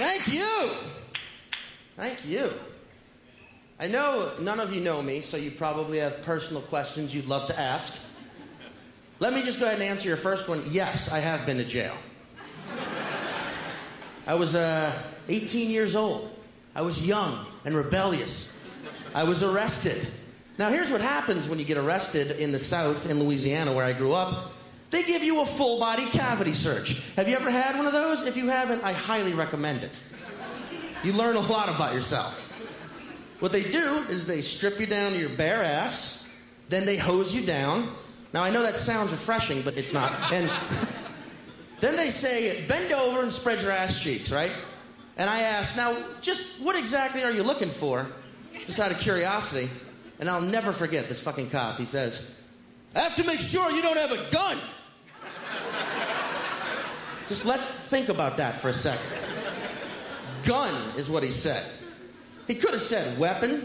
Thank you. Thank you. I know none of you know me, so you probably have personal questions you'd love to ask. Let me just go ahead and answer your first one. Yes, I have been to jail. I was 18 years old. I was young and rebellious. I was arrested. Now, here's what happens when you get arrested in the South, in Louisiana, where I grew up. They give you a full-body cavity search. Have you ever had one of those? If you haven't, I highly recommend it. You learn a lot about yourself. What they do is they strip you down to your bare ass, then they hose you down. Now, I know that sounds refreshing, but it's not. And then they say, bend over and spread your ass cheeks, right? And I asked, now, just what exactly are you looking for? Just out of curiosity. And I'll never forget this fucking cop. He says, I have to make sure you don't have a gun. Just think about that for a second. Gun is what he said. He could have said weapon.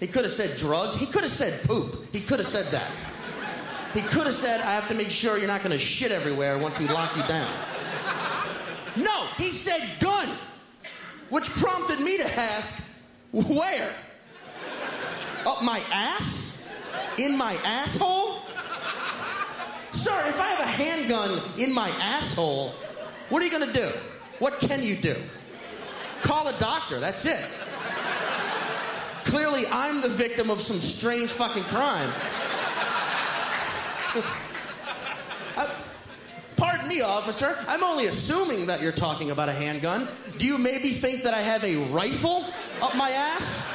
He could have said drugs. He could have said poop. He could have said that. He could have said, I have to make sure you're not going to shit everywhere once we lock you down. No, he said gun, which prompted me to ask, where? Up my ass? In my asshole? Sir, if I have a handgun in my asshole, what are you gonna do? What can you do? Call a doctor, that's it. Clearly, I'm the victim of some strange fucking crime. Pardon me, officer, I'm only assuming that you're talking about a handgun. Do you maybe think that I have a rifle up my ass?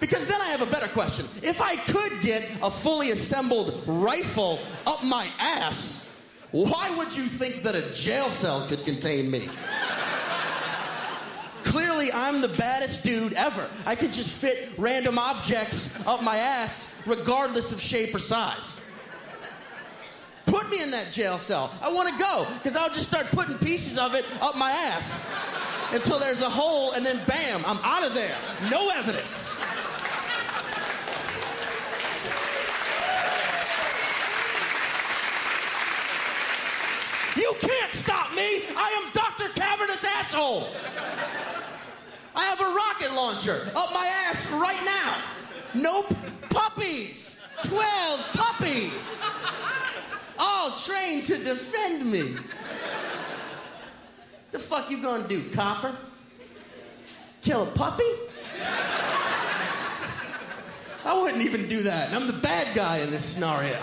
Because then I have a better question. If I could get a fully assembled rifle up my ass, why would you think that a jail cell could contain me? Clearly, I'm the baddest dude ever. I could just fit random objects up my ass, regardless of shape or size. Put me in that jail cell. I want to go, because I'll just start putting pieces of it up my ass until there's a hole, and then bam, I'm out of there. No evidence. You can't stop me! I am Dr. Cavernous Asshole! I have a rocket launcher up my ass right now! Nope, puppies! 12 puppies! All trained to defend me! The fuck you gonna do, copper? Kill a puppy? I wouldn't even do that, and I'm the bad guy in this scenario.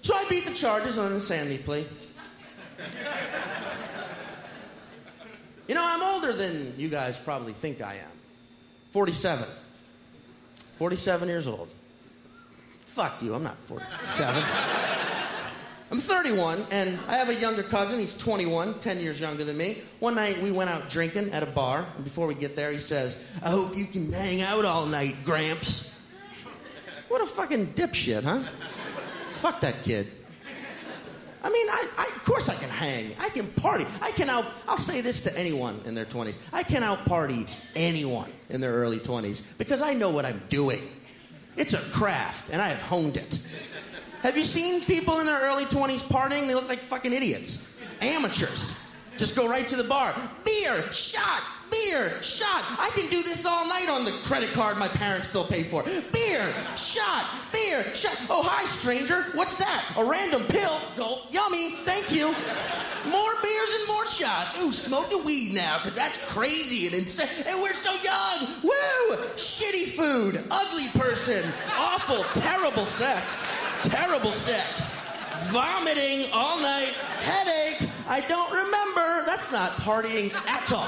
So I beat the charges on an insanity plea. You know, I'm older than you guys probably think I am. 47. 47 years old. Fuck you, I'm not 47. I'm 31, and I have a younger cousin. He's 21, 10 years younger than me. One night, we went out drinking at a bar, and before we get there, he says, I hope you can hang out all night, Gramps. What a fucking dipshit, huh? Fuck that kid. I mean, I of course I can hang. I can party. I'll say this to anyone in their 20s. I can out-party anyone in their early 20s because I know what I'm doing. It's a craft, and I have honed it. Have you seen people in their early 20s partying? They look like fucking idiots. Amateurs. Just go right to the bar. Beer, shot, beer, shot. I can do this all night on the credit card my parents still pay for. Beer, shot, beer, shot. Oh, hi, stranger. What's that? A random pill. Go, yummy, thank you. More beers and more shots. Ooh, smoking weed now, because that's crazy and insane. And we're so young. Woo! Shitty food, ugly person, awful, terrible sex, vomiting all night, headache. I don't remember. That's not partying at all.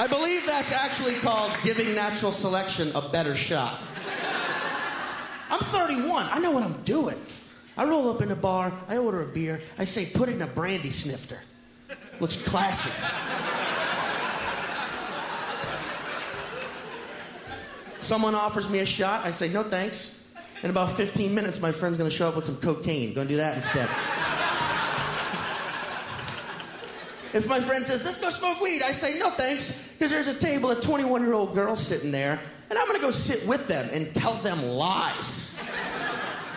I believe that's actually called giving natural selection a better shot. I'm 31. I know what I'm doing. I roll up in a bar. I order a beer. I say, put it in a brandy snifter. Looks classy. Someone offers me a shot. I say, no thanks. In about 15 minutes, my friend's going to show up with some cocaine. Going to do that instead. If my friend says, let's go smoke weed, I say, no thanks, because there's a table of 21-year-old girls sitting there, and I'm going to go sit with them and tell them lies.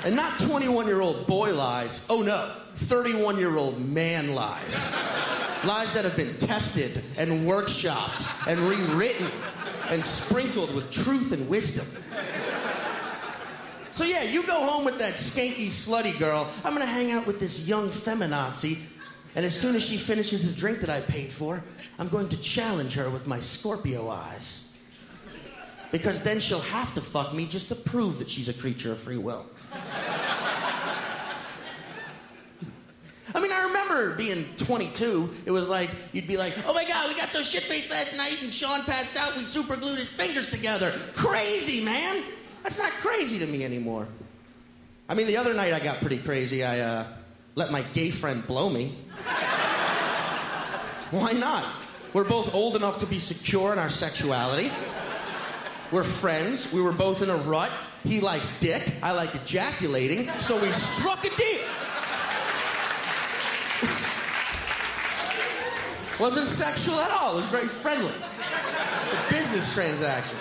And not 21-year-old boy lies. Oh, no. 31-year-old man lies. Lies that have been tested and workshopped and rewritten and sprinkled with truth and wisdom. So, yeah, you go home with that skanky, slutty girl. I'm going to hang out with this young feminazi. And as soon as she finishes the drink that I paid for, I'm going to challenge her with my Scorpio eyes. Because then she'll have to fuck me just to prove that she's a creature of free will. I mean, I remember being 22. It was like, you'd be like, oh my God, we got so shit-faced last night and Sean passed out. We super glued his fingers together. Crazy, man. That's not crazy to me anymore. I mean, the other night I got pretty crazy. I let my gay friend blow me. Why not? We're both old enough to be secure in our sexuality. We're friends. We were both in a rut. He likes dick. I like ejaculating. So we struck a deal. Wasn't sexual at all. It was very friendly. A business transaction.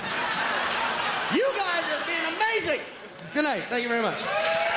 You guys have been amazing. Good night. Thank you very much.